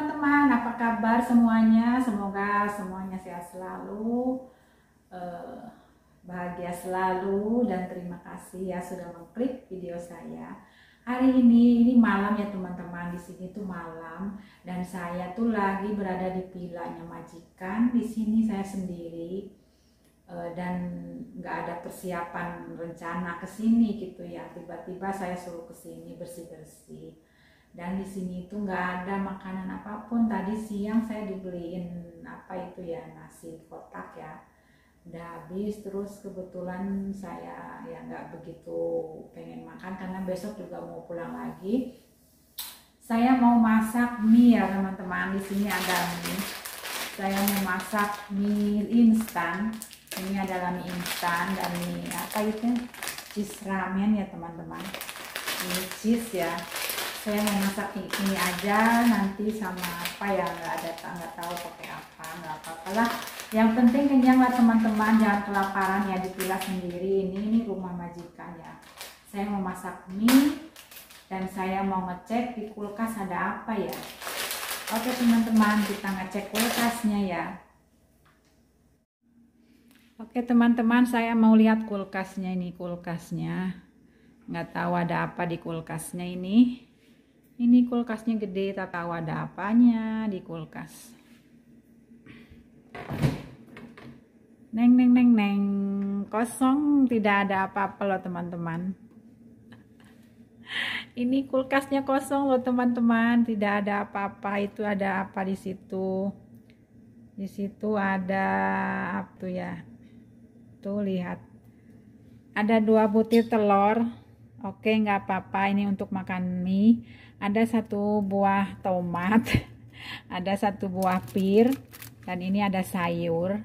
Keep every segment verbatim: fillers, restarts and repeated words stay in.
teman-teman, apa kabar semuanya? Semoga semuanya sehat selalu, bahagia selalu, dan terima kasih ya sudah mengklik video saya. Hari ini ini malam ya teman-teman, di sini tuh malam dan saya tuh lagi berada di vilanya majikan. Di sini saya sendiri dan nggak ada persiapan rencana kesini gitu ya, tiba-tiba saya suruh kesini bersih-bersih. Dan di sini itu nggak ada makanan apapun. Tadi siang saya dibeliin apa itu ya, nasi kotak ya, udah habis. Terus kebetulan saya ya nggak begitu pengen makan karena besok juga mau pulang lagi. Saya mau masak mie ya teman-teman, di sini ada mie. Saya mau masak mie instan. Ini adalah mie instan dan mie apa itu, cheese ramen ya teman-teman, ini cheese ya. Saya mau masak ini aja nanti sama apa ya, nggak ada nggak tahu pakai apa, nggak apa-apa lah, yang penting kenyang lah teman-teman, jangan kelaparan ya. Dipilah sendiri, ini ini rumah majikan ya. Saya mau masak mie dan saya mau ngecek di kulkas ada apa ya. Oke teman-teman, kita ngecek kulkasnya ya. Oke teman-teman, saya mau lihat kulkasnya. Ini kulkasnya, nggak tahu ada apa di kulkasnya ini. Ini kulkasnya gede, tak tahu ada apanya di kulkas. Neng neng neng neng, kosong, tidak ada apa-apa loh teman-teman. Ini kulkasnya kosong loh teman-teman, tidak ada apa-apa. Itu ada apa di situ? Di situ ada apa ya? Tuh lihat, ada dua butir telur. Oke, nggak apa-apa, ini untuk makan mie. Ada satu buah tomat, ada satu buah pir, dan ini ada sayur,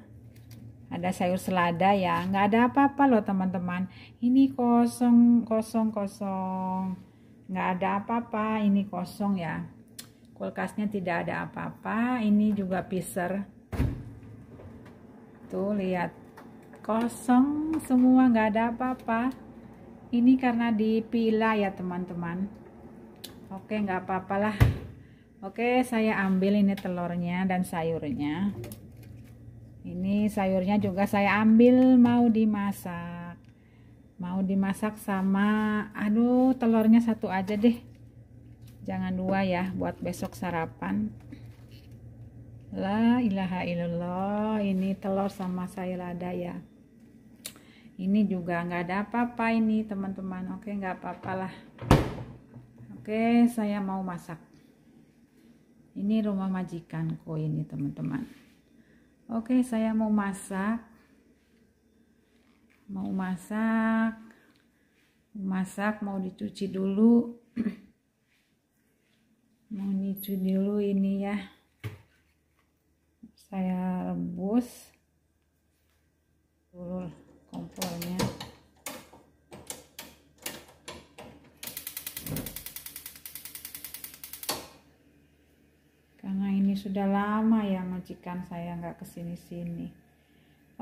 ada sayur selada ya. Nggak ada apa-apa loh teman-teman, ini kosong kosong kosong, nggak ada apa-apa, ini kosong ya. Kulkasnya tidak ada apa-apa. Ini juga freezer, tuh lihat, kosong semua, nggak ada apa-apa. Ini karena dipilah ya teman-teman. Oke, nggak apa-apalah. Oke, saya ambil ini telurnya dan sayurnya. Ini sayurnya juga saya ambil, mau dimasak, mau dimasak sama, aduh telurnya satu aja deh, jangan dua ya, buat besok sarapan. La ilaha illallah, ini telur sama sayur ada ya. Ini juga nggak ada apa-apa ini teman-teman. Oke, nggak apa-apalah. Oke, saya mau masak. Ini rumah majikanku ini teman-teman. Oke, saya mau masak. Mau masak. Masak mau dicuci dulu. Mau nyuci dulu ini ya. Saya rebus dulu kompornya. Karena ini sudah lama ya majikan saya nggak kesini-sini.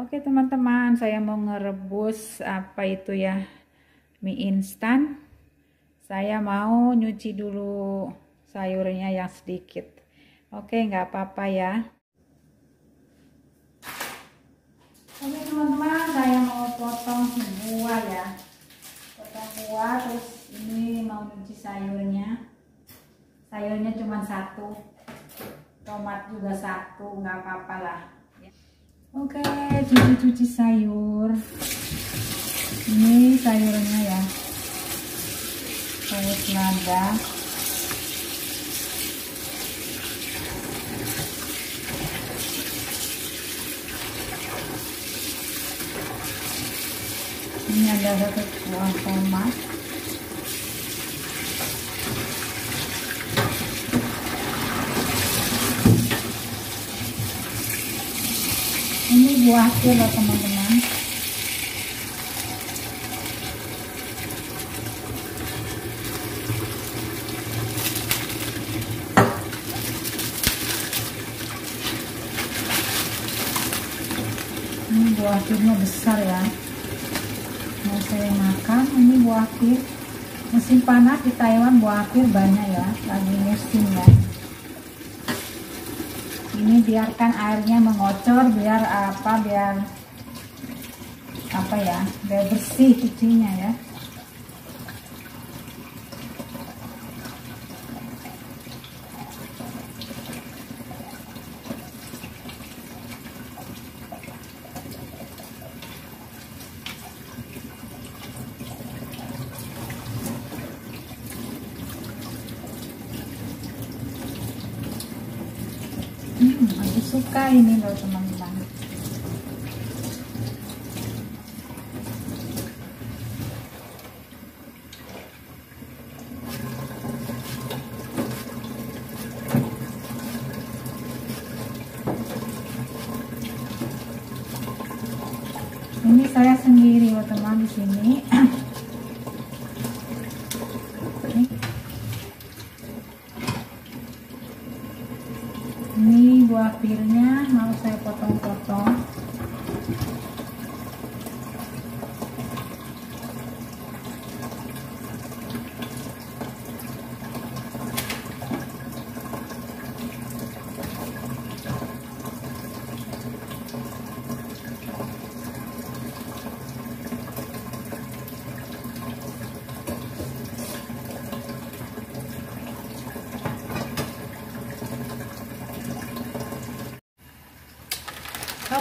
Oke teman-teman, saya mau ngerebus apa itu ya, mie instan. Saya mau nyuci dulu sayurnya yang sedikit. Oke, nggak apa-apa ya. Oke teman-teman, saya mau potong buah ya, potong buah. Terus ini mau cuci sayurnya. Sayurnya cuma satu, tomat juga satu, nggak apa-apa lah. Oke, cuci-cuci sayur. Ini sayurnya ya, sayur selada. Ini ada satu buah tomat. Ini buah pir loh teman-teman. Ini buah pirnya besar ya, mau saya makan. Ini buah pir musim panas di Taiwan, buah pir banyak ya, lagi musim ya. Ini biarkan airnya mengocor, biar apa, biar apa ya, biar bersih cucinya ya. Hmm, aku suka ini loh teman-teman. Ini saya sendiri loh teman di sini. Ini buah pirnya mau saya potong-potong.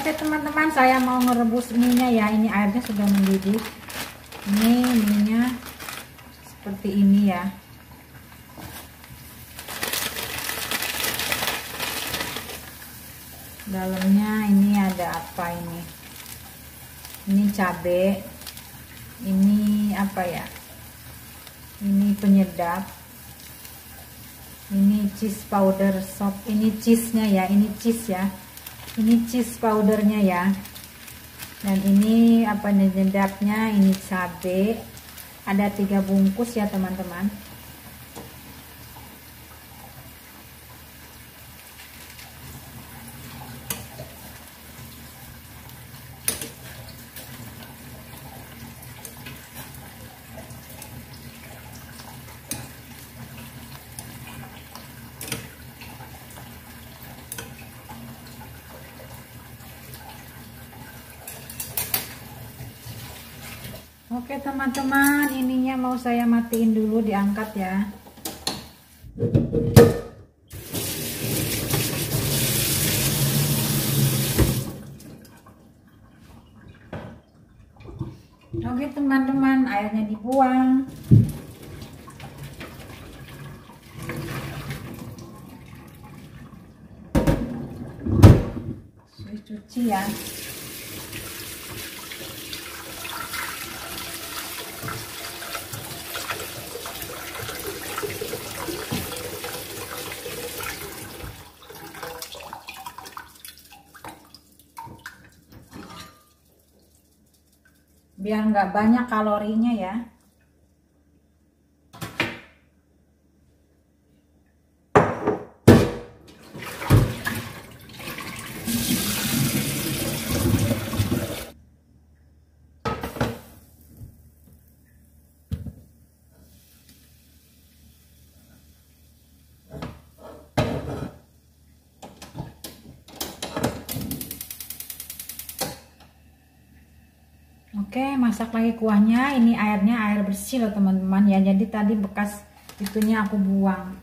Oke teman-teman, saya mau ngerebus minyak ya. Ini airnya sudah mendidih. Ini minyak seperti ini ya. Dalamnya ini ada apa ini? Ini cabai. Ini apa ya? Ini penyedap. Ini cheese powder shop. Ini cheese-nya ya. Ini cheese ya. Ini cheese powdernya ya, dan ini apa penyedapnya, ini cabe, ada tiga bungkus ya teman-teman. Oke teman-teman, ininya mau saya matiin dulu, diangkat ya. Oke teman-teman, airnya dibuang. Saya cuci ya. Biar nggak banyak kalorinya ya. Oke, masak lagi kuahnya. Ini airnya air bersih loh teman-teman ya. Jadi tadi bekas itunya aku buang.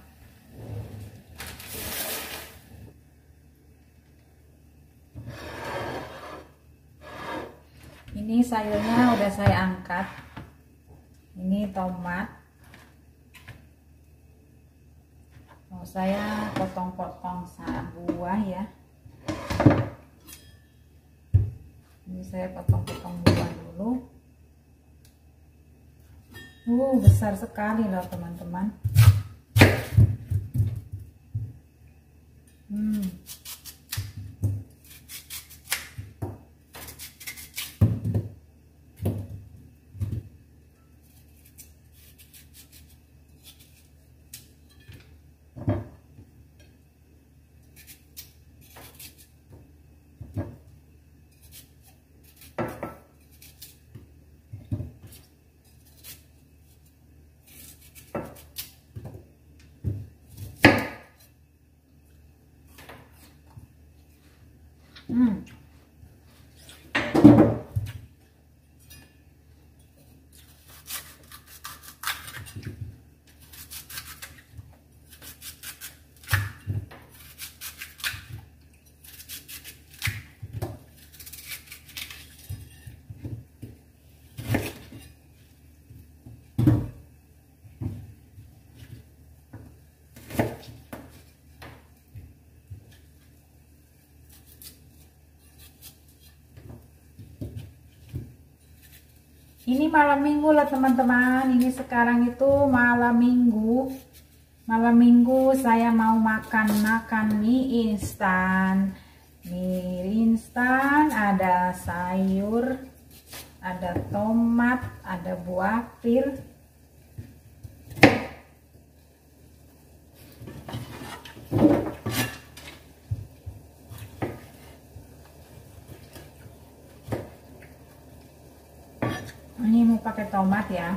Ini sayurnya udah saya angkat. Ini tomat. Mau saya potong-potong buah ya. Ini saya potong-potong buah dulu. Uh, besar sekali loh teman-teman. Hmm. うん。Ini malam minggu lah teman-teman. Ini sekarang itu malam minggu. Malam minggu saya mau makan makan mie instan. Mie instan ada sayur, ada tomat, ada buah pir. Ini mau pakai tomat ya.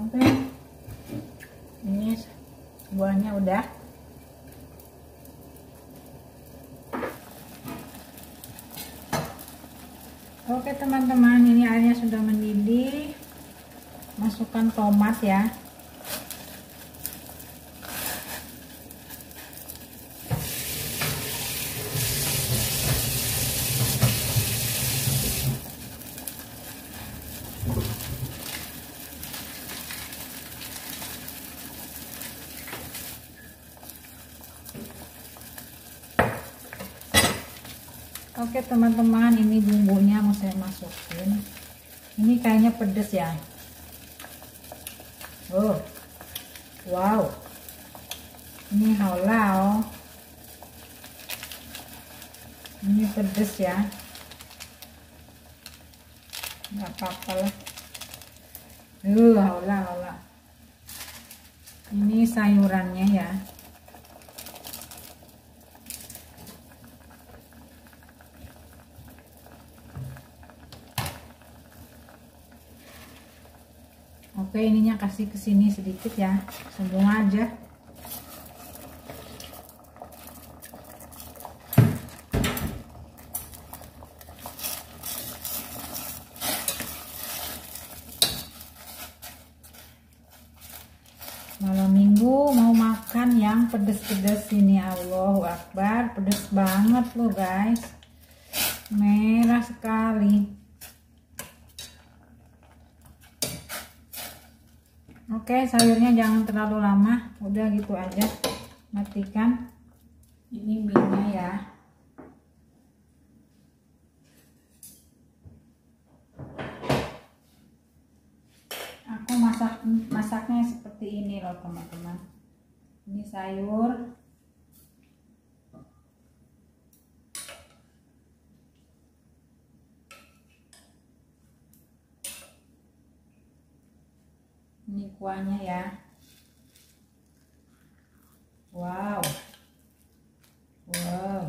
Oke. Ini buahnya udah. Oke teman-teman, ini airnya sudah mendidih. Masukkan tomat ya. Oke teman-teman, ini bumbunya mau saya masukin. Ini kayaknya pedes ya. Oh, wow. Ini haolao. Ini pedes ya. Nggak apa-apa lah. Uh, haolao lah. Ini sayurannya ya. Oke, ininya kasih ke sini sedikit ya, semua aja. Malam minggu mau makan yang pedes-pedes ini. Allahu Akbar, pedes banget loh guys, merah sekali. Oke, sayurnya jangan terlalu lama, udah gitu aja, matikan. Ini mie-nya ya. Aku masak masaknya seperti ini loh teman-teman. Ini sayur. Ini kuahnya ya. Wow. Wow. Uh.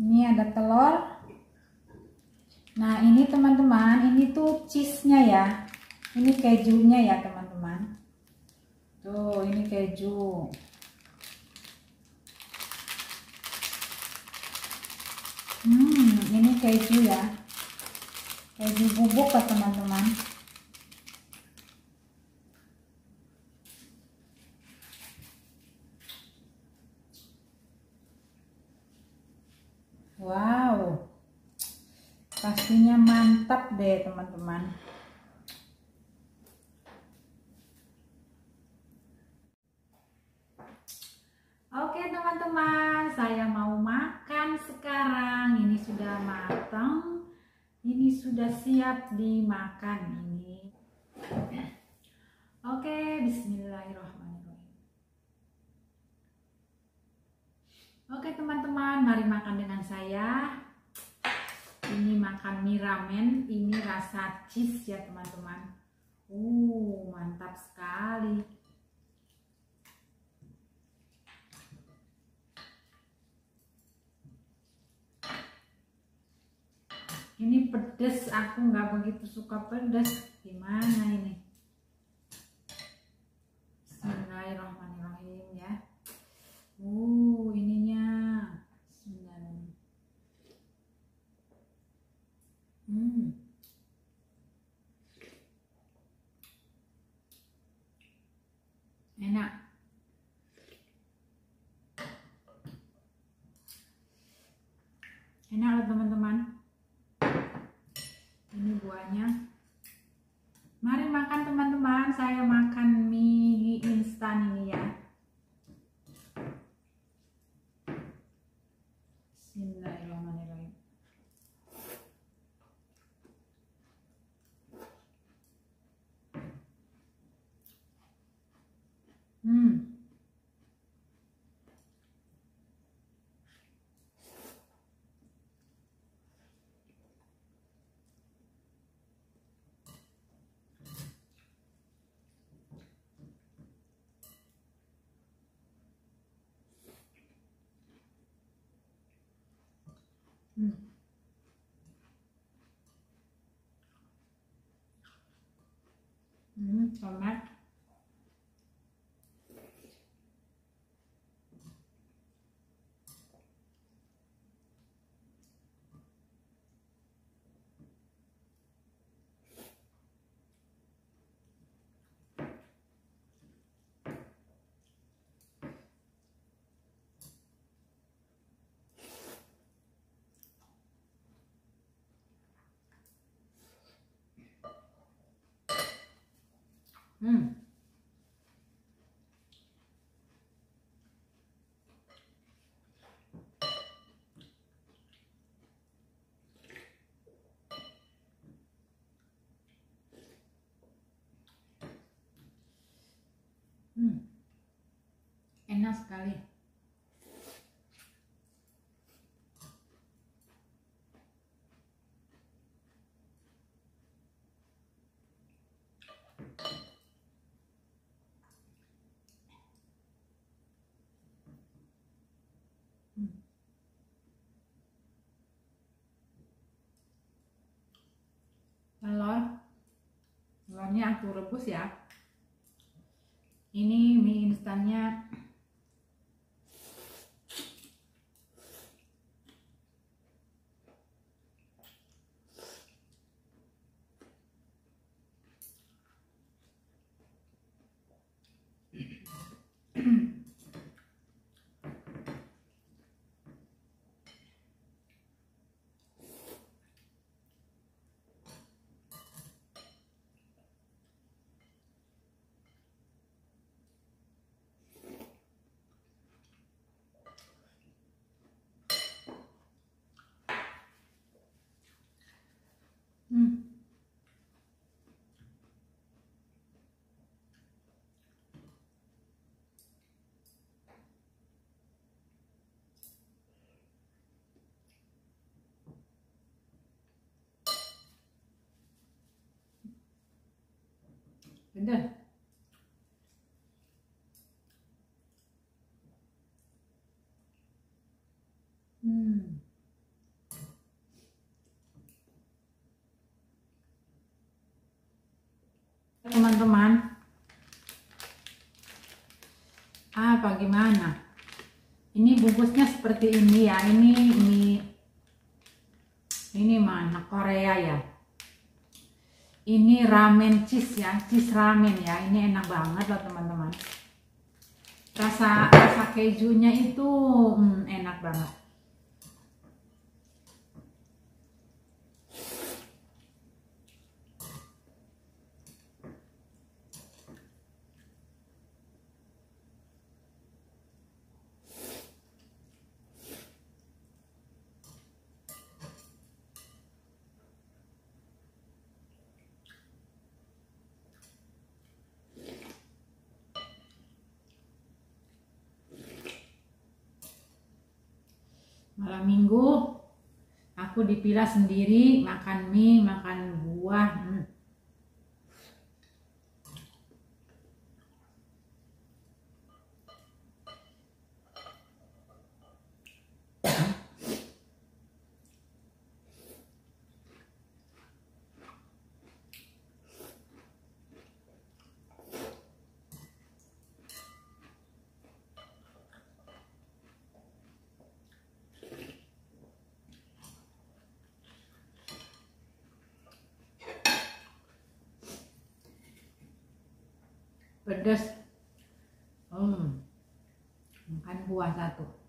Ini ada telur. Nah ini teman-teman, ini tuh cheese-nya ya. Ini kejunya ya teman-teman. Tuh ini keju. Hmm, ini keju ya. Keju bubuk ya teman-teman. Wow, pastinya mantap deh teman-teman. Oke teman-teman, saya mau makan sekarang. Ini sudah matang. Ini sudah sudah siap dimakan ini. Oke, bismillahirrahmanirrahim. Oke teman-teman, mari makan dengan saya. Ini makan mie ramen, ini rasa cheese ya teman-teman. Uh, mantap sekali. Ini pedes, aku nggak begitu suka pedes. Gimana ini? Bismillahirrahmanirrahim ya. Uh, ininya. Bismillahirrahmanirrahim. Hmm. Enak. Enak loh teman-teman. Ini buahnya. Mari makan teman-teman. Saya makan mie instan ini ya. Bismillahirrahmanirrahim. Hmm. Hmm. Hmm, enak. Hmm. Hmm. Enak sekali. Telur, telurnya aku rebus ya. Ini mie instannya. Hmm. Bener. Hmm. Teman-teman, ah bagaimana ini bungkusnya seperti ini ya. Ini mie, ini mana Korea ya, ini ramen cheese ya, cheese ramen ya. Ini enak banget loh teman-teman, rasa rasa kejunya itu hmm, enak banget. Malam minggu aku dipilah sendiri, makan mie, makan buah. Hmm. Pedas, hmm. Makan buah satu.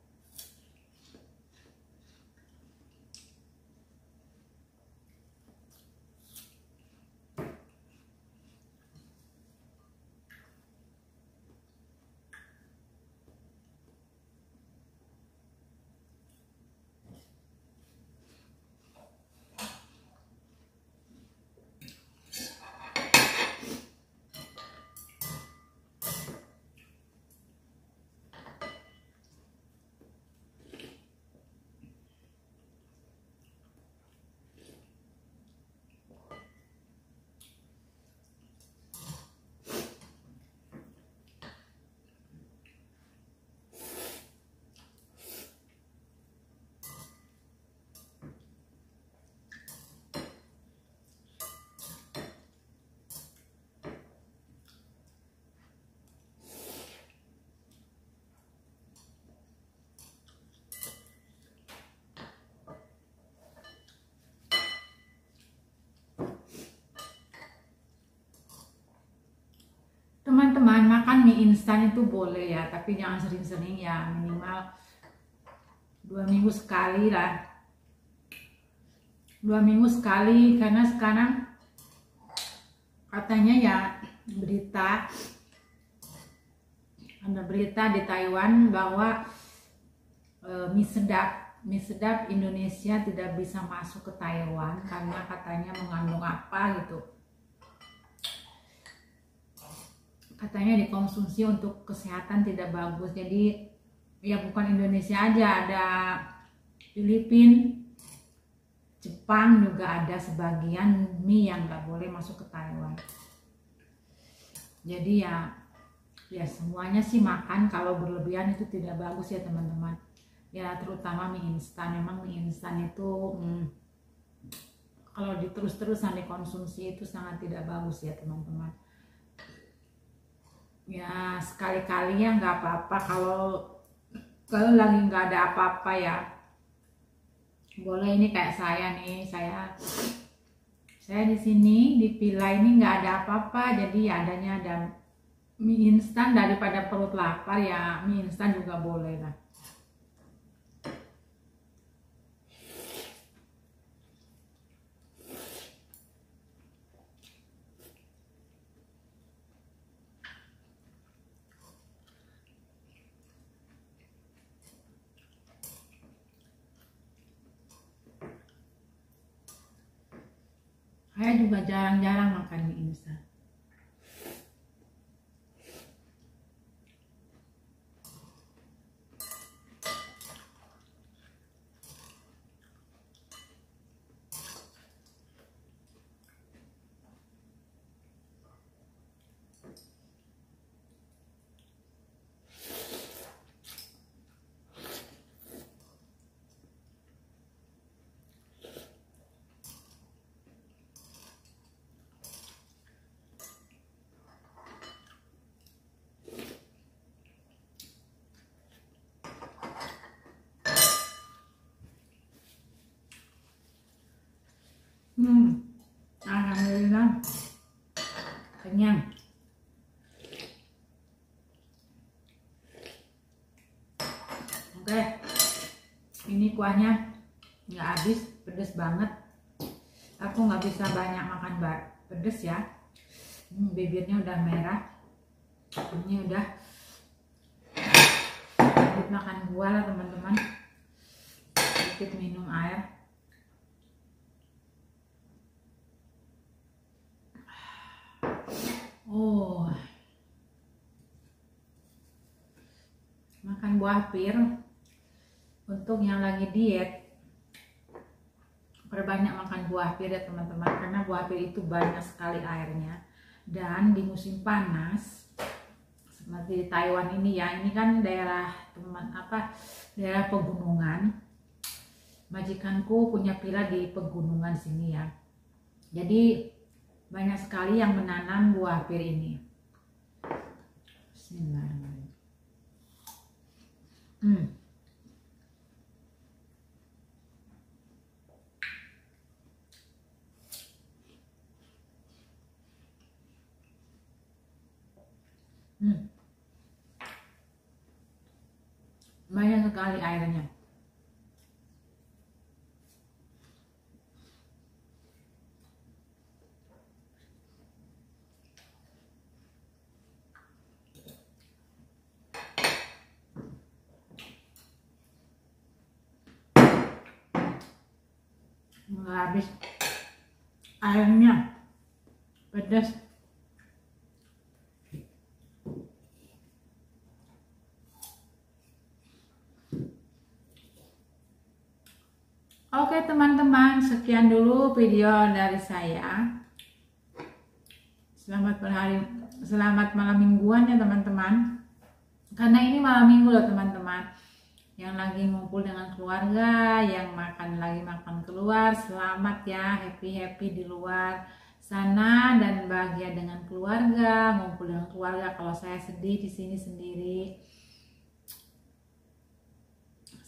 Teman-teman, makan mie instan itu boleh ya, tapi jangan sering-sering ya, minimal dua minggu sekali lah, dua minggu sekali, karena sekarang katanya ya berita, ada berita di Taiwan bahwa e, mie sedap, mie sedap Indonesia tidak bisa masuk ke Taiwan karena katanya mengandung apa gitu. Katanya dikonsumsi untuk kesehatan tidak bagus. Jadi ya bukan Indonesia aja, ada Filipina, Jepang juga ada sebagian mie yang nggak boleh masuk ke Taiwan. Jadi ya ya semuanya sih makan kalau berlebihan itu tidak bagus ya teman-teman. Ya terutama mie instan. Memang mie instan itu hmm, kalau diterus-terusan dikonsumsi itu sangat tidak bagus ya teman-teman. Ya sekali-kali ya nggak apa-apa, kalau kalau lagi nggak ada apa-apa ya boleh. Ini kayak saya nih, saya saya di sini di Pila ini nggak ada apa-apa, jadi adanya ada mie instan. Daripada perut lapar ya mie instan juga boleh lah. Saya juga jarang-jarang makan mie instan. Hmm, alhamdulillah kenyang. Oke, ini kuahnya nggak habis, pedes banget. Aku nggak bisa banyak makan bar pedes ya. Hmm, bibirnya udah merah. Ini udah sedikit makan buah lah teman-teman. Sedikit minum air. Oh, makan buah pir Untuk yang lagi diet, perbanyak makan buah pir ya teman-teman, karena buah pir itu banyak sekali airnya. Dan di musim panas seperti di Taiwan ini ya, ini kan daerah teman apa daerah pegunungan. Majikanku punya villa di pegunungan sini ya. Jadi banyak sekali yang menanam buah pir ini. Bismillahirrahmanirrahim. Hmm. Hmm. Banyak sekali airnya. Nggak habis airnya, pedas. Oke teman-teman, sekian dulu video dari saya. Selamat berhari, selamat malam mingguan ya teman-teman. Karena ini malam minggu loh teman-teman. Yang lagi ngumpul dengan keluarga, yang makan lagi makan keluar, selamat ya, happy-happy di luar sana dan bahagia dengan keluarga, ngumpul dengan keluarga. Kalau saya sedih di sini sendiri.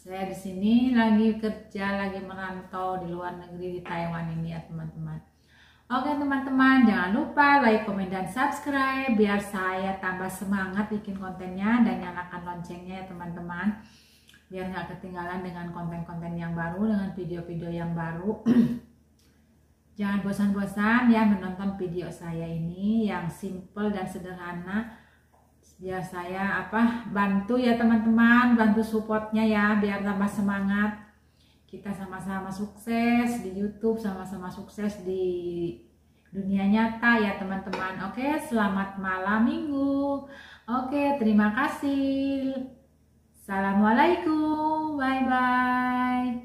Saya di sini lagi kerja, lagi merantau di luar negeri di Taiwan ini ya teman-teman. Oke teman-teman, jangan lupa like, komen, dan subscribe biar saya tambah semangat bikin kontennya, dan nyalakan loncengnya ya teman-teman. Biar nggak ketinggalan dengan konten-konten yang baru, dengan video-video yang baru. Jangan bosan-bosan ya menonton video saya ini yang simple dan sederhana. Biar saya apa bantu ya teman-teman, bantu supportnya ya, biar tambah semangat. Kita sama-sama sukses di YouTube, sama-sama sukses di dunia nyata ya teman-teman. Oke, selamat malam minggu. Oke, terima kasih. Assalamualaikum, bye-bye.